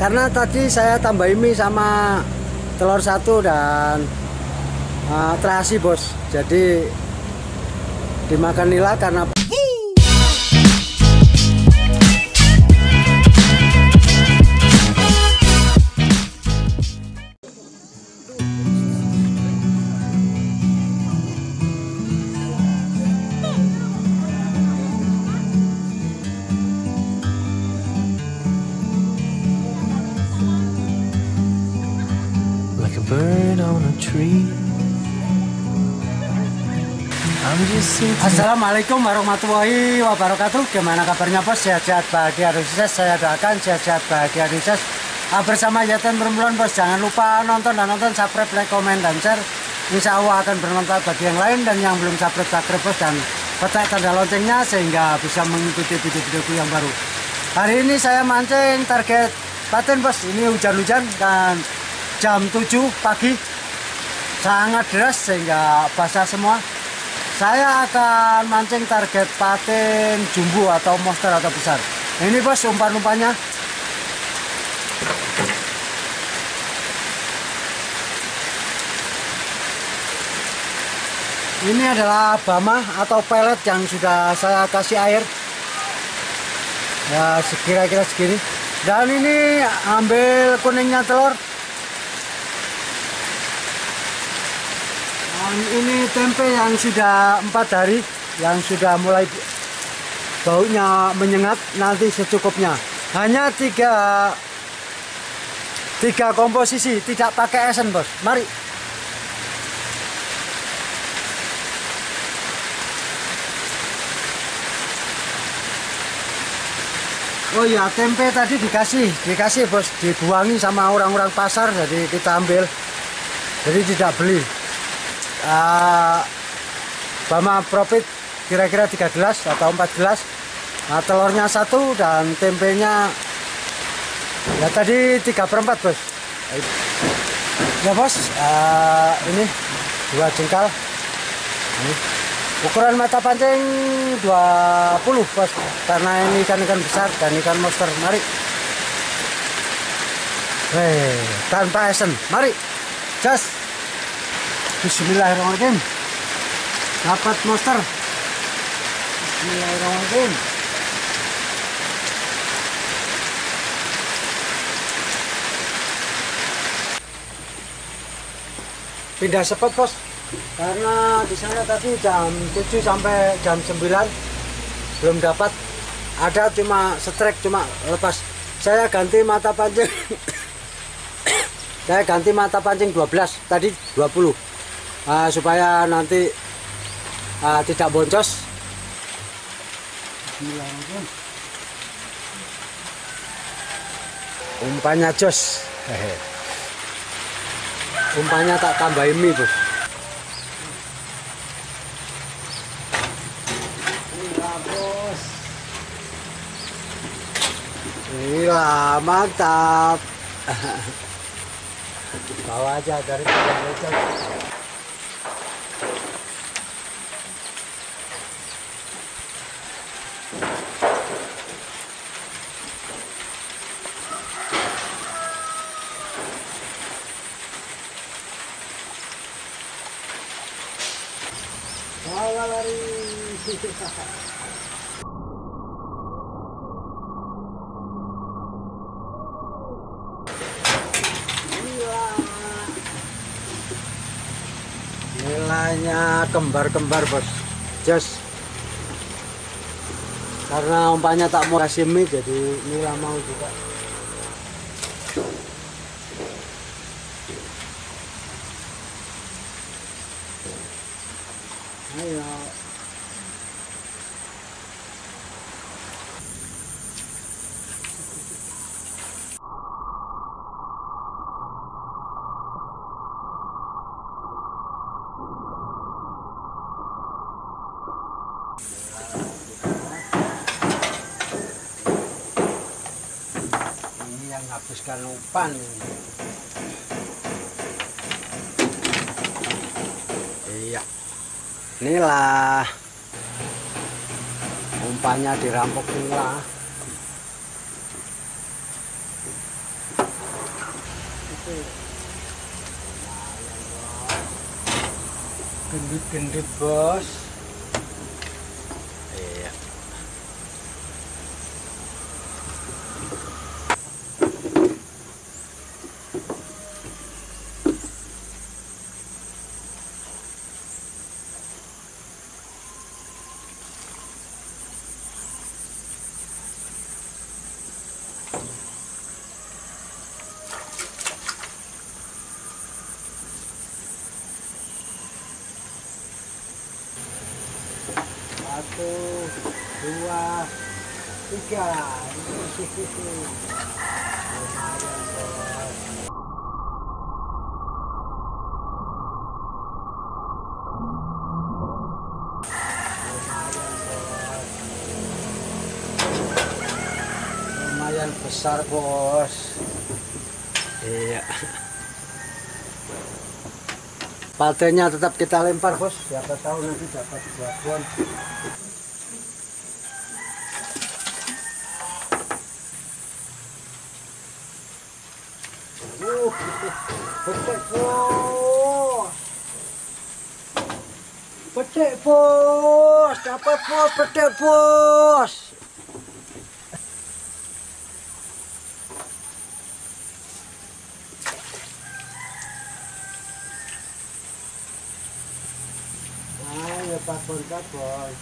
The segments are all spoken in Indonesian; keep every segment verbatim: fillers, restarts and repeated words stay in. karena tadi saya tambahin mie sama telur satu dan uh, terasi bos, jadi dimakan nila karena Assalamualaikum warahmatullahi wabarakatuh. Gimana kabarnya bos? Sehat-sehat bahagia sukses. Saya doakan sehat-sehat bahagia sukses bersama Yayasan Perempuan bos. Jangan lupa nonton dan nonton, subscribe, like, komen, dan share. Insya Allah akan bermanfaat bagi yang lain, dan yang belum subscribe, subscribe bos, dan pencet tanda loncengnya sehingga bisa mengikuti video-videoku yang baru. Hari ini saya mancing target patin bos. Ini hujan-hujan dan jam tujuh pagi, sangat deras sehingga basah semua. Saya akan mancing target patin jumbo atau monster atau besar. Ini bos umpan-umpannya. Ini adalah bama atau pelet yang sudah saya kasih air. Ya sekira-kira segini. Dan ini ambil kuningnya telur. Ini tempe yang sudah empat hari, yang sudah mulai baunya menyengat, nanti secukupnya. Hanya tiga tiga komposisi, tidak pakai esen bos. Mari. Oh ya, tempe tadi dikasih, dikasih bos, dibuangi sama orang-orang pasar, jadi kita ambil, jadi tidak beli. Uh, bama profit kira-kira tiga gelas atau empat gelas. Nah, telurnya satu dan tempenya ya tadi tiga per empat bos. Ya bos, uh, ini dua jengkal. Ini ukuran mata pancing dua puluh bos, karena ini ikan-ikan besar dan ikan monster. Mari. Hei, tanpa esen. Mari. Just. Bismillahirrahmanirrahim. Dapat monster. Bismillahirrahmanirrahim. Pindah cepat bos, karena di sana tadi jam tujuh sampai jam sembilan belum dapat. Ada cuma strike, cuma lepas. Saya ganti mata pancing. Saya ganti mata pancing dua belas, tadi dua puluh. Uh, supaya nanti uh, tidak boncos. Umpannya jos. Umpannya tak tambahin mie bos. Gila, mantap. Bawa aja dari belakang. Nilainya kembar-kembar bos, just karena umpannya tak mau kasih mie, jadi nila mau juga. Ayo. Habiskan umpan. Iya, inilah umpannya dirampok nila. Gendut-gendut bos. Iya. Satu, dua, tiga. Lumayan besar bos. Iya. Patenya tetap kita lempar bos, siapa tahu nanti dapat jagoan. Uh, becek bos, becek bos, dapat bos, becek bos. Bonkat boy.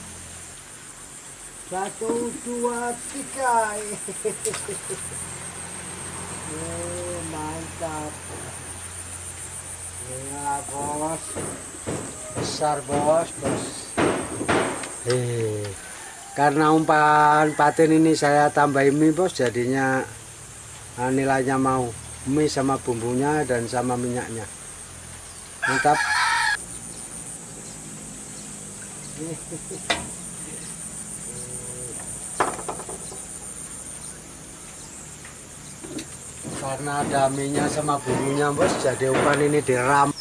Satu, dua, tiga. Oh, mantap. Gila bos. Besar bos, bos. Hei. Karena umpan patin ini saya tambahin mie bos, jadinya nah, nilainya mau mie sama bumbunya dan sama minyaknya. Mantap. Karena ada minya sama bumbunya bos, jadi umpan ini diram.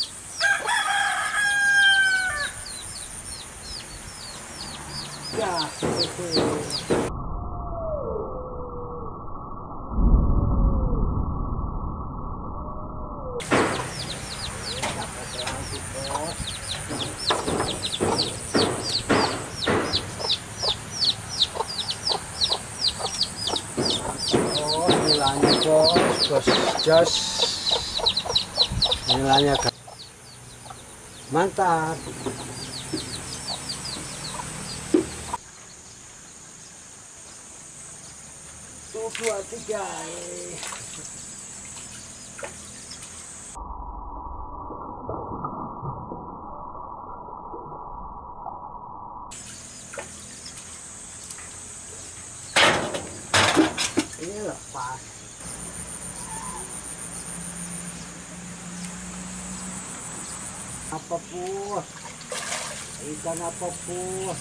Ya, bos, jos, nilainya mantap. Satu, dua, tiga. Ini lepas. Apa pun ikan apa pun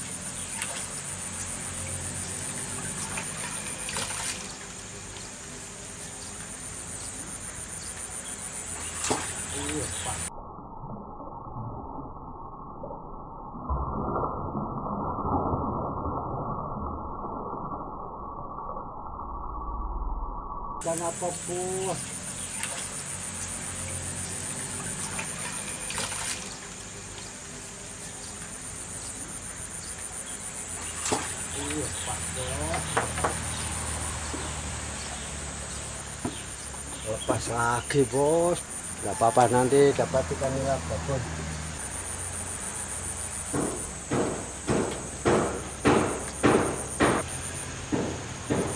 ikan apa pun lepas lagi bos, nggak apa-apa nanti dapat ikan nila babon.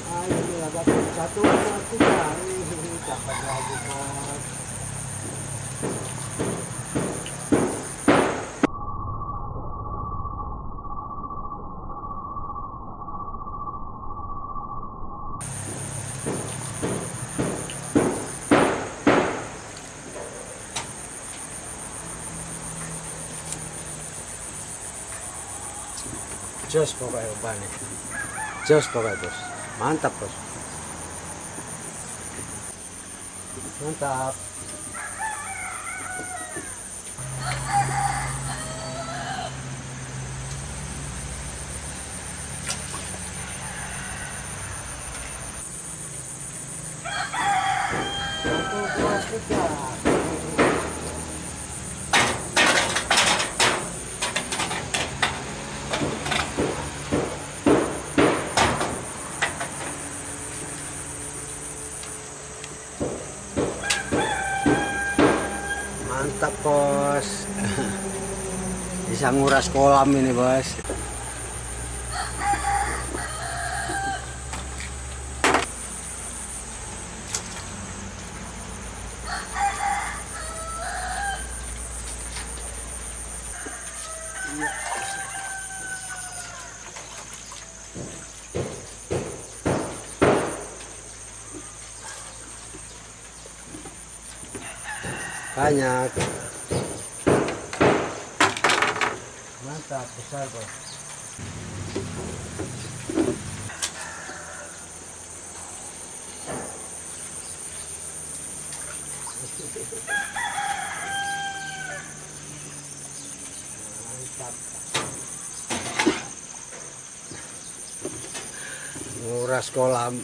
Ayo nila babon satu satu kali dapat lagi bos. Jos pokoknya umpannya, jos pokoknya bos, mantap bos, mantap. Satu, dua, tiga. Mantap, bos. Bisa nguras kolam ini, bos. Banyak, mantap, besar, bos. Mantap, nguras kolam.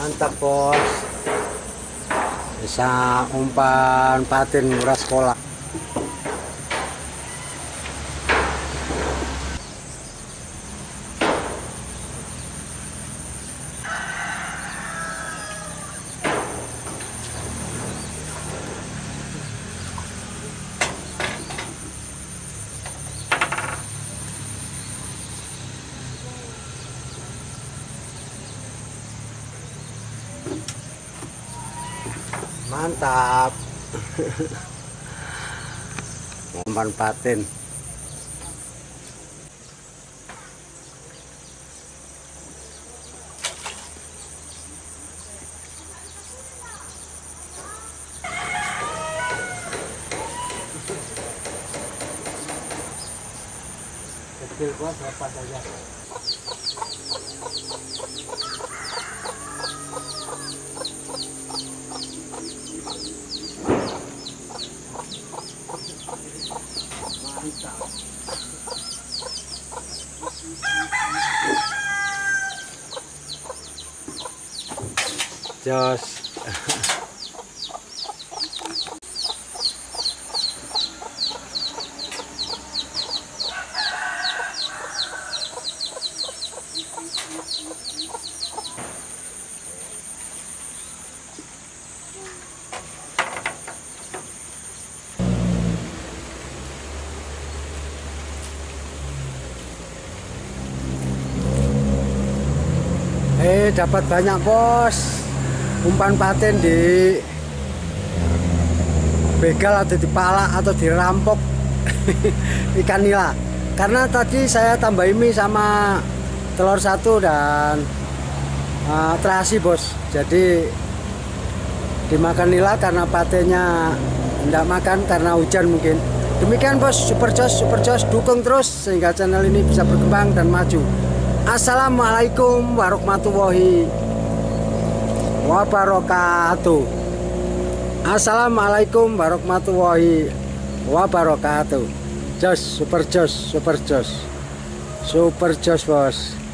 Mantap, bos. Bisa umpan patin murah sekolah. Mantap. Umpan patin. Kecil, bos, lepas aja. Jos. Eh, dapat banyak, bos. Umpan patin di begal atau di pala atau dirampok ikan nila. Karena tadi saya tambahin mie sama telur satu dan uh, terasi, bos. Jadi dimakan nila karena patinnya tidak makan karena hujan mungkin. Demikian, bos. Super jos, super jos. Dukung terus sehingga channel ini bisa berkembang dan maju. Assalamualaikum warahmatullahi wabarakatuh. Assalamualaikum warahmatullahi wabarakatuh. Jos, super jos, super jos. Super jos, bos.